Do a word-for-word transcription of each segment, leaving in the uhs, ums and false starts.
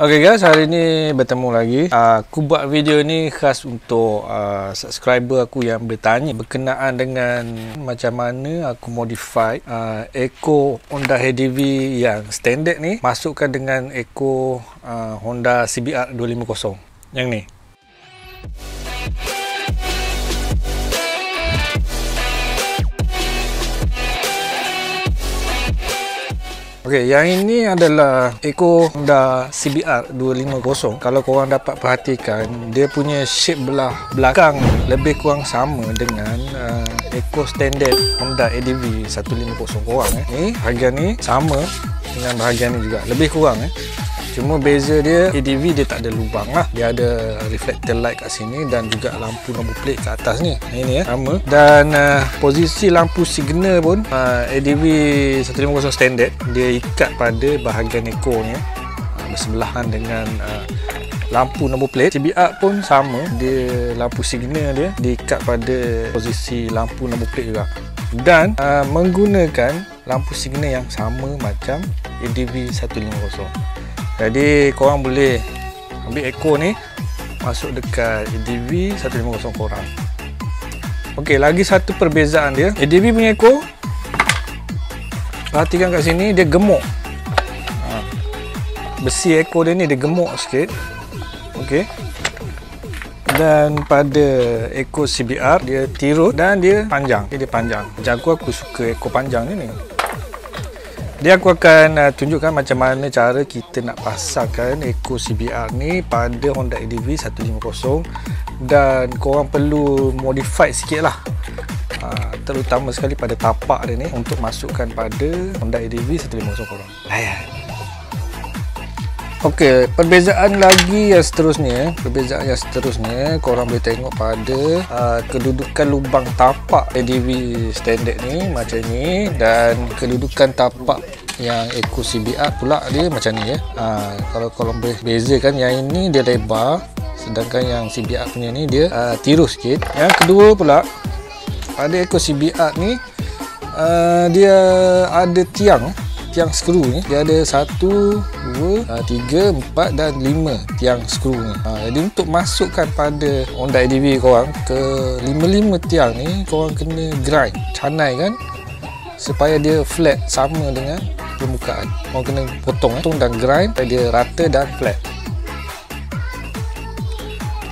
Oke okay guys, hari ni bertemu lagi. Aku buat video ni khas untuk uh, subscriber aku yang bertanya berkenaan dengan macam mana aku modify uh, Ekor Honda A D V yang standard ni masukkan dengan Ekor uh, Honda C B R dua lima kosong yang ni. Okey, yang ini adalah Ekor Honda C B R dua lima kosong. Kalau korang dapat perhatikan, dia punya shape belah belakang lebih kurang sama dengan uh, Ekor standard Honda A D V seratus lima puluh korang eh. Ni bahagian ni sama dengan bahagian ni juga, lebih kurang eh. Cuma beza dia, A D V dia tak ada lubang lah. Dia ada reflector light kat sini dan juga lampu nombor plate kat atas ni. Ini ya, eh, sama. Dan uh, posisi lampu signal pun uh, A D V seratus lima puluh standard dia ikat pada bahagian Ekor ni uh, bersebelahan dengan uh, lampu nombor plate. C B R pun sama, dia lampu signal dia diikat pada posisi lampu nombor plate juga, dan uh, menggunakan lampu signal yang sama macam A D V seratus lima puluh. Jadi korang boleh ambil Ekor ni masuk dekat A D V seratus lima puluh korang. Okey, lagi satu perbezaan dia, A D V punya Ekor, perhatikan kat sini dia gemuk. Ha, besi Ekor dia ni dia gemuk sikit. Okey. Dan pada Ekor C B R dia tirut dan dia panjang. Dia panjang. Macam aku aku suka Ekor panjang ni ni. Dia aku akan uh, tunjukkan macam mana cara kita nak pasangkan Ekor C B R ni pada Honda A D V seratus lima puluh, dan korang perlu modify sikit lah, uh, terutama sekali pada tapak dia ni untuk masukkan pada Honda A D V seratus lima puluh korang. Layan. Okey, perbezaan lagi yang seterusnya, perbezaan yang seterusnya korang boleh tengok pada uh, kedudukan lubang tapak A D V standard ni macam ni, dan kedudukan tapak yang Ekor C B R pula dia macam ni ya. Uh, kalau korang boleh bezakan, yang ini dia lebar, sedangkan yang C B R punya ni dia uh, tirus sikit. Yang kedua pula pada Ekor C B R ni uh, dia ada tiang. Tiang skru ni dia ada satu, dua, tiga, empat dan lima tiang skru ni. Ha, jadi untuk masukkan pada Honda A D V korang ke lima-lima tiang ni, korang kena grind, canai kan, supaya dia flat sama dengan permukaan. Korang kena potong, potong dan grind supaya dia rata dan flat.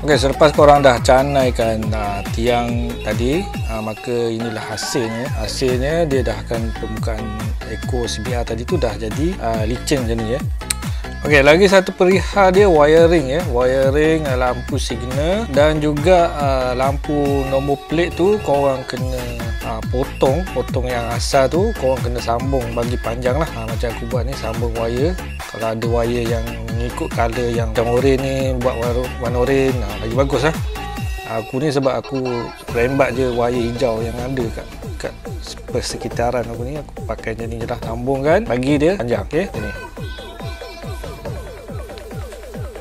Okey, selepas korang dah canaikan uh, tiang tadi, uh, maka inilah hasilnya. Hasilnya dia dah akan permukaan Ekor C B R tadi tu dah jadi uh, licin macam ni ya. Okey, lagi satu perihal dia wiring ya. Wiring uh, lampu signal dan juga uh, lampu nombor plate tu korang kena uh, potong. Potong yang asal tu korang kena sambung bagi panjang lah. Ha, macam aku buat ni, sambung wire. Kalau ada wire yang mengikut color yang macam oren ni, buat warna oren ha, lagi bagus lah. Ha. Aku ni sebab aku rembat je wire hijau yang ada kat, kat persekitaran aku ni, aku pakai macam ni je lah, sambung kan bagi dia panjang. Okey, ni.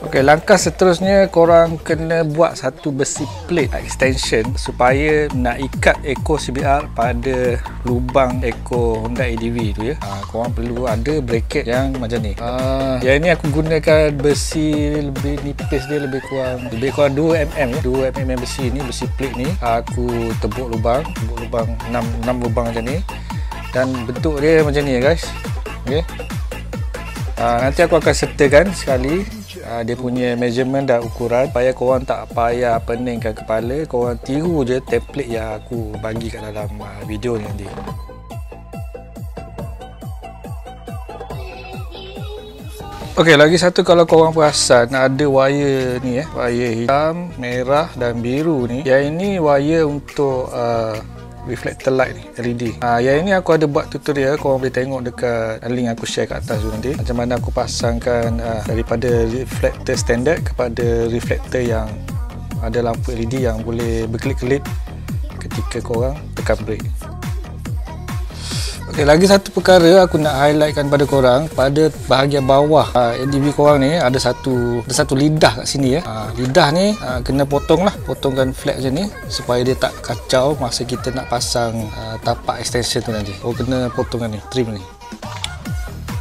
Okey, langkah seterusnya korang kena buat satu besi plate extension supaya nak ikat Ekor C B R pada lubang Ekor Honda A D V tu ya. Ha, korang perlu ada bracket yang macam ni. Ha, yang ni aku gunakan besi lebih nipis, dia lebih kurang lebih kurang dua milimeter ya. dua milimeter besi ni, besi plate ni aku tebuk lubang, tebuk lubang enam enam lubang macam ni, dan bentuk dia macam ni ya guys. Okey. Ha, nanti aku akan sertakan sekali ha, dia punya measurement dan ukuran supaya korang tak payah peningkan kepala, korang tiru je template yang aku bagi kat dalam uh, video ni nanti. Okey, lagi satu, kalau korang perasan ada wire ni eh, wire hitam, merah dan biru ni. Yang ini wire untuk uh, reflector light ni, L E D. Ha, yang ini aku ada buat tutorial, korang boleh tengok dekat link aku share kat atas tu nanti, macam mana aku pasangkan uh, daripada reflector standard kepada reflector yang ada lampu L E D yang boleh berkelip-kelip ketika korang tekan brake. Okey, lagi satu perkara aku nak highlightkan pada korang, pada bahagian bawah uh, A D V korang ni ada satu ada satu lidah kat sini ya. Uh, lidah ni uh, kena potong lah, potongkan flat macam ni supaya dia tak kacau masa kita nak pasang uh, tapak extension tu nanti. Oh, kena potongkan ni, trim ni.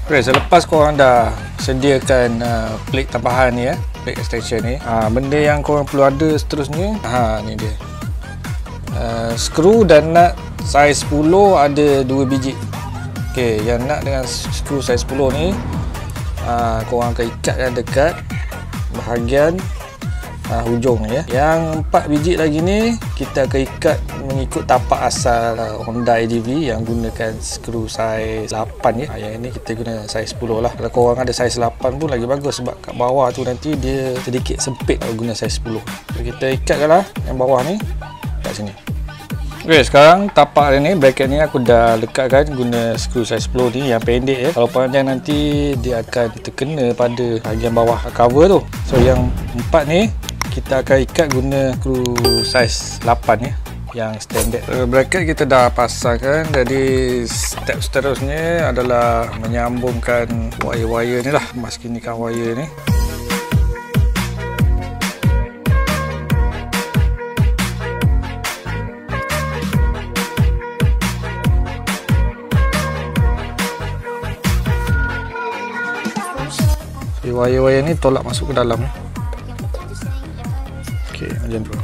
Okay, selepas korang dah sediakan uh, pelik tampahan ni ya, pelik extension ni, ha, benda yang korang perlu ada seterusnya, ha, ni dia uh, skru dan nut saiz sepuluh ada dua biji. Okay, yang nut dengan skru saiz sepuluh ni uh, korang akan ikatkan dekat bahagian uh, hujung ya. Yang empat biji lagi ni kita akan ikat mengikut tapak asal Honda A D V yang gunakan skru saiz lapan ya. Ha, yang ini kita guna saiz sepuluh lah. Kalau korang ada saiz lapan pun lagi bagus sebab kat bawah tu nanti dia sedikit sempit kalau guna saiz sepuluh. So, kita ikatkanlah yang bawah ni kat sini. Okey, sekarang tapak dia ni, bracket ni aku dah lekatkan guna skru saiz sepuluh ni yang pendek ya. Kalau panjang nanti dia akan terkena pada bahagian bawah cover tu. So yang empat ni kita akan ikat guna skru saiz lapan ya, yang standard. Bracket kita dah pasangkan, jadi step seterusnya adalah menyambungkan wire-wire ni lah, maskinikan wire ni. So, wire-wire ni tolak masuk ke dalam ni. Okey, macam tu.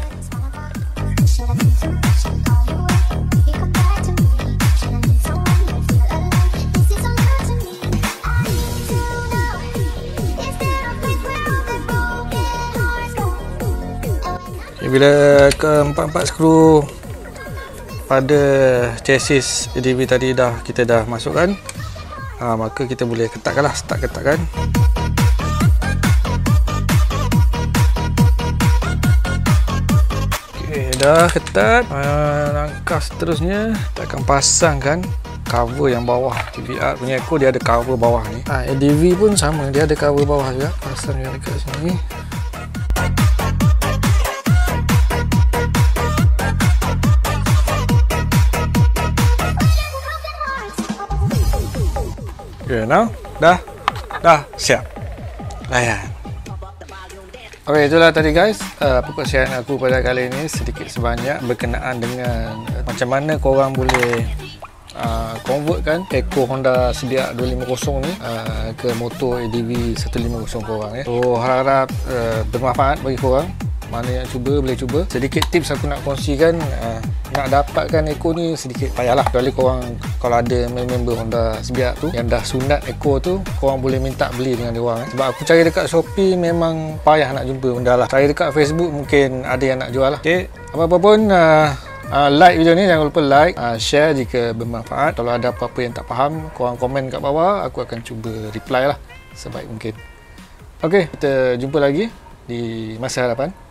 Bila keempat-empat skru pada chassis A D V tadi dah kita dah masukkan, ha, maka kita boleh ketatkan lah, start ketatkan. Okay, dah ketat. Ha, langkah seterusnya kita akan pasangkan cover yang bawah. C B R punya Ekor dia ada cover bawah ni, ha, A D V pun sama, dia ada cover bawah juga. Pasang dia dekat sini. Okay, now dah dah siap layan. Ok, itulah tadi guys uh, perkongsian aku pada kali ini, sedikit sebanyak berkenaan dengan uh, macam mana korang boleh uh, convertkan Ekor Honda C B R dua lima kosong ni uh, ke motor A D V seratus lima puluh korang ya. So harap-harap uh, bermanfaat bagi korang. Mana yang cuba boleh cuba. Sedikit tips aku nak kongsikan, uh, nak dapatkan Ekor ni sedikit payahlah. Kecuali korang kalau ada member Honda C B R tu yang dah sunat Ekor tu, korang boleh minta beli dengan diorang eh. Sebab aku cari dekat Shopee memang payah nak jumpa benda lah. Cari dekat Facebook mungkin ada yang nak jual lah. Okay, apa-apa pun uh, uh, like video ni, jangan lupa like, uh, share jika bermanfaat. Kalau ada apa-apa yang tak faham, korang komen kat bawah, aku akan cuba reply lah sebaik mungkin. Okay, kita jumpa lagi di masa hadapan.